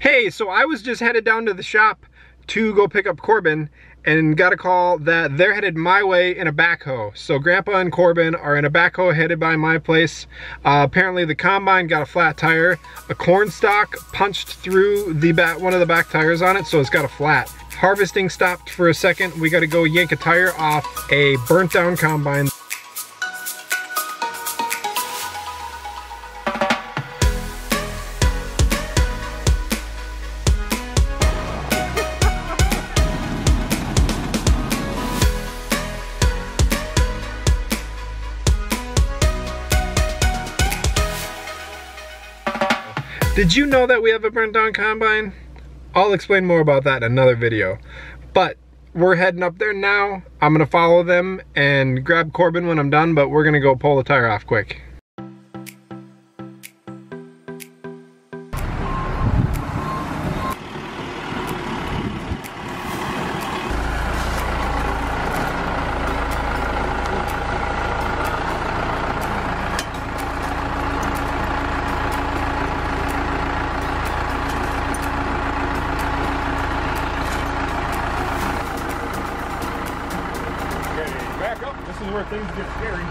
Hey, so I was just headed down to the shop to go pick up Corbin and got a call that they're headed my way in a backhoe. So Grandpa and Corbin are in a backhoe headed by my place. Apparently the combine got a flat tire. A corn stalk punched through the one of the back tires on it, so it's got a flat. Harvesting stopped for a second. We gotta go yank a tire off a burnt down combine. Did you know that we have a burnt down combine? I'll explain more about that in another video. But we're heading up there now. I'm gonna follow them and grab Corbin when I'm done, but we're gonna go pull the tire off quick. This is where things get scary.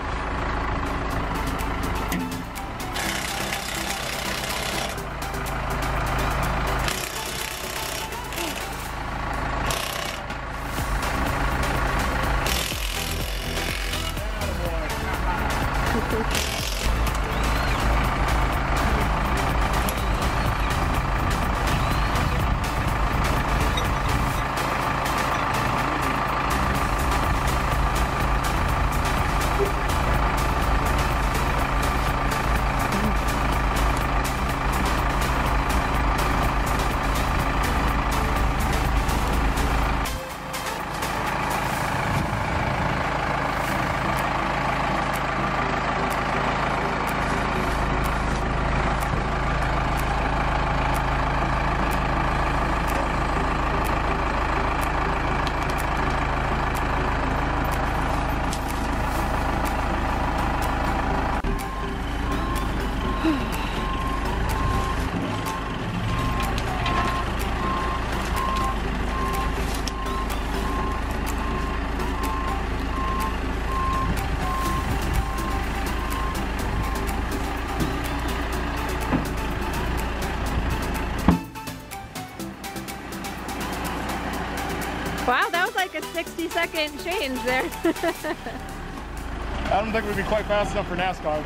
Wow, that was like a 60-second change there. I don't think we'd be quite fast enough for NASCAR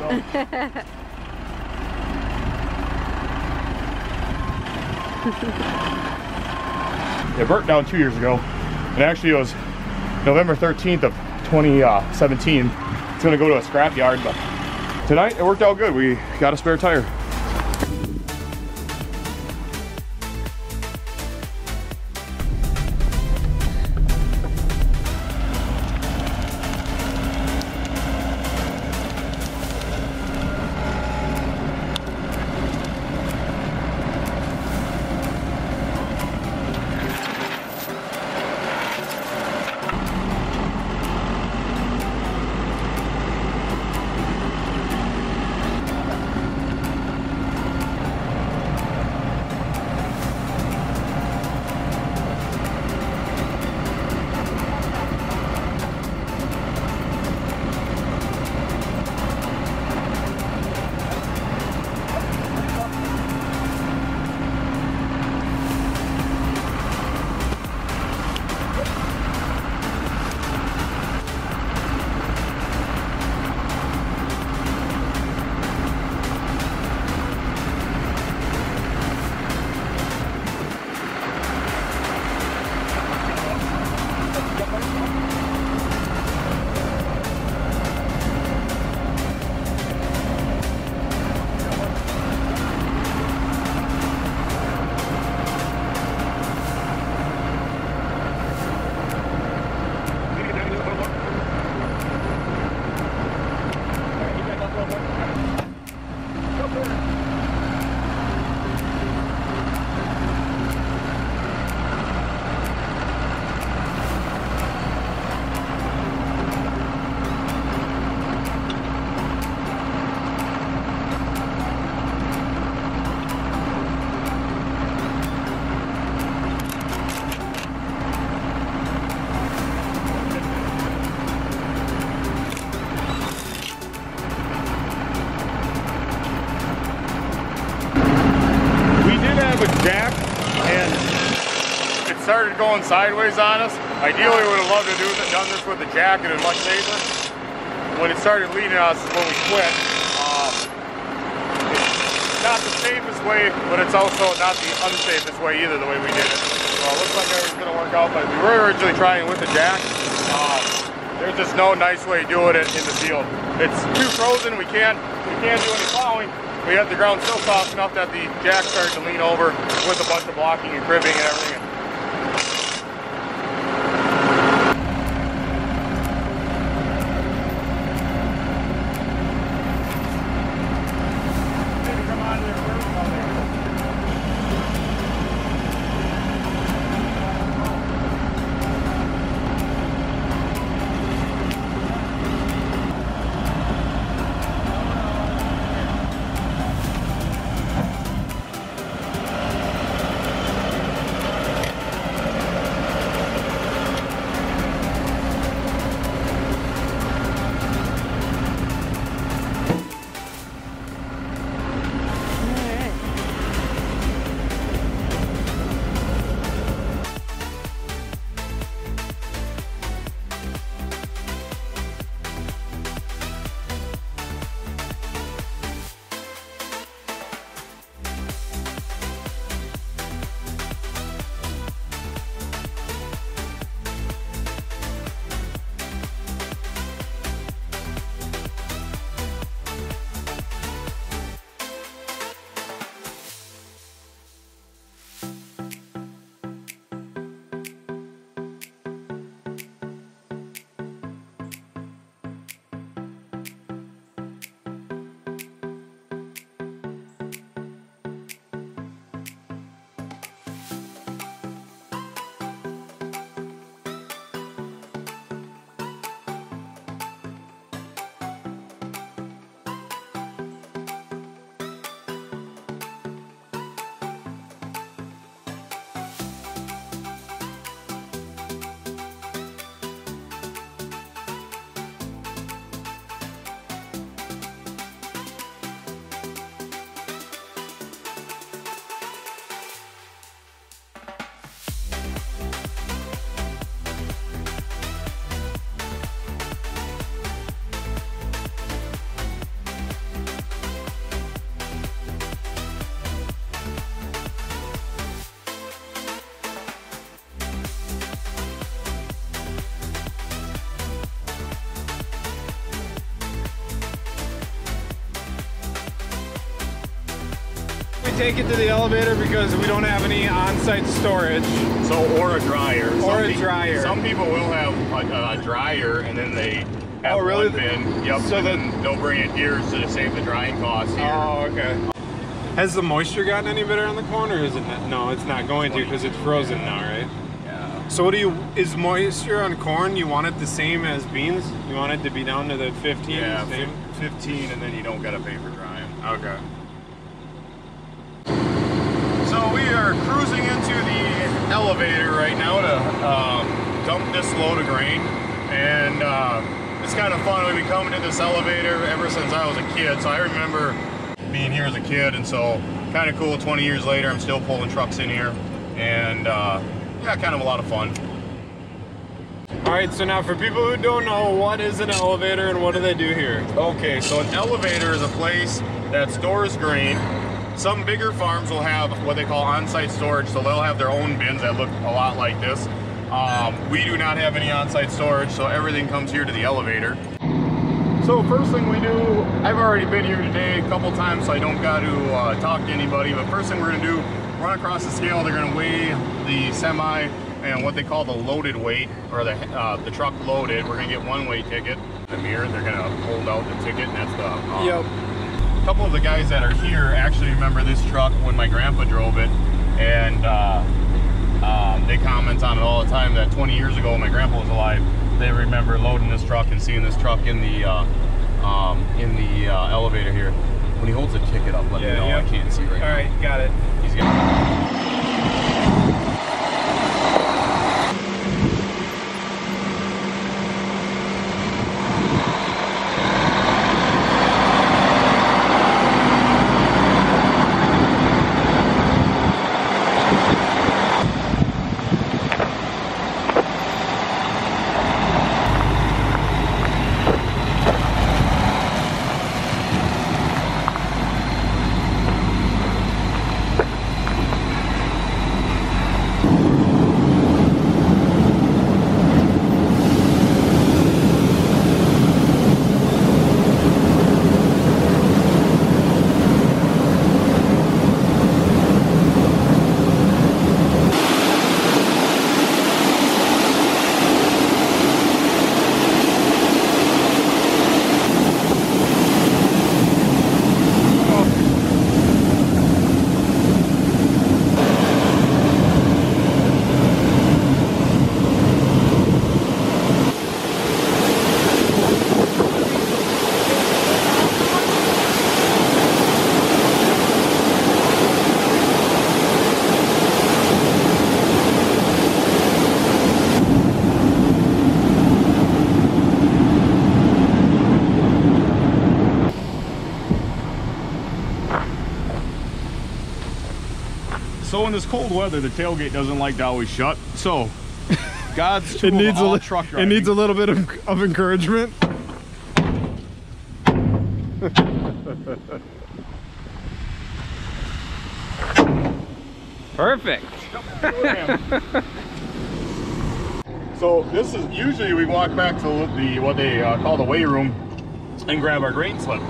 though. It burnt down 2 years ago, and actually it was November 13th of 2017. It's gonna go to a scrap yard, but tonight it worked out good. We got a spare tire. quick jack, and it started going sideways on us. Ideally, we would have loved to have done this with the jack and a much safer. When it started leading us is when we quit. It's not the safest way, but it's also not the unsafest way either, the way we did it. So it looks like everything's going to work out, but we were originally trying with the jack. There's just no nice way doing it in the field. It's too frozen, we can't do any plowing. We had the ground so soft enough that the jack started to lean over with a bunch of blocking and cribbing and everything. Take it to the elevator because we don't have any on-site storage. So, or a dryer. Some people will have a dryer and then they have one bin. Yep, so then they'll bring it here so to save the drying costs here. Oh, okay. Has the moisture gotten any better on the corn, or is it not? No, it's not going to because it's frozen now, right? Yeah. So what do you, is moisture on corn, you want it the same as beans? You want it to be down to the 15? Yeah, 15, and then you don't gotta pay for drying. Okay. So we are cruising into the elevator right now to dump this load of grain, and it's kind of fun. We've been coming to this elevator ever since I was a kid, so I remember being here as a kid, and so kind of cool 20 years later I'm still pulling trucks in here, and yeah, kind of a lot of fun. Alright, so now for people who don't know, what is an elevator and what do they do here? Okay, so an elevator is a place that stores grain. Some bigger farms will have what they call on-site storage, so they'll have their own bins that look a lot like this. We do not have any on-site storage, so everything comes here to the elevator. So first thing we do, I've already been here today a couple times, so I don't got to talk to anybody, but first thing we're going to do, run across the scale. They're going to weigh the semi and what they call the loaded weight, or the truck loaded. We're going to get one way ticket. The mirror, they're going to hold out the ticket, and that's the... Yep. A couple of the guys that are here actually remember this truck when my grandpa drove it, and they comment on it all the time that 20 years ago when my grandpa was alive, they remember loading this truck and seeing this truck in the elevator here. When he holds the ticket up, let me know. Yep. I can't see right now. All right, got it. He's got it. So in this cold weather, the tailgate doesn't like to always shut. So God's tool needs all truck driving. It needs a little bit of encouragement. Perfect. So this is usually we walk back to the what they call the weigh room and grab our grain slip.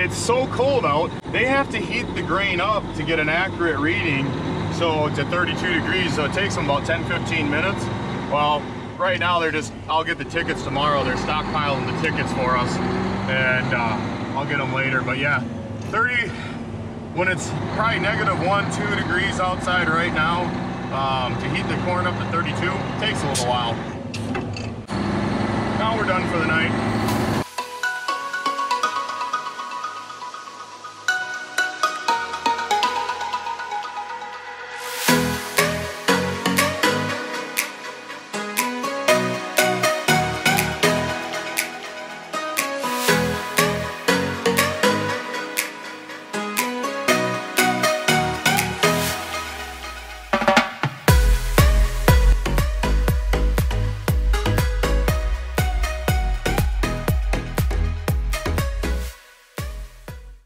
It's so cold out, they have to heat the grain up to get an accurate reading. So to 32 degrees, so it takes them about 10-15 minutes. Well, right now they're just, I'll get the tickets tomorrow. They're stockpiling the tickets for us, and I'll get them later. But yeah, 30, when it's probably -1, 2 degrees outside right now, to heat the corn up to 32, takes a little while. Now we're done for the night.